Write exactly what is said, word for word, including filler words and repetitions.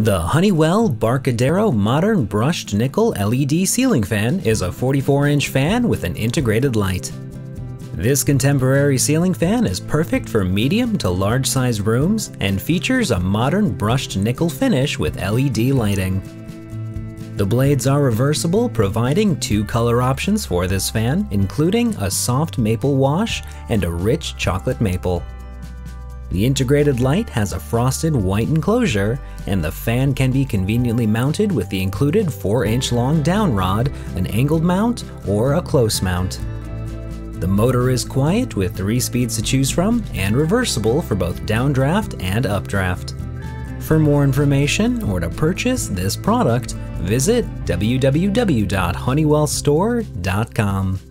The Honeywell Barcadero Modern Brushed Nickel L E D Ceiling Fan is a forty-four inch fan with an integrated light. This contemporary ceiling fan is perfect for medium to large sized rooms and features a modern brushed nickel finish with L E D lighting. The blades are reversible, providing two color options for this fan, including a soft maple wash and a rich chocolate maple. The integrated light has a frosted white enclosure, and the fan can be conveniently mounted with the included four inch long down rod, an angled mount, or a close mount. The motor is quiet with three speeds to choose from and reversible for both downdraft and updraft. For more information or to purchase this product, visit w w w dot honeywell store dot com.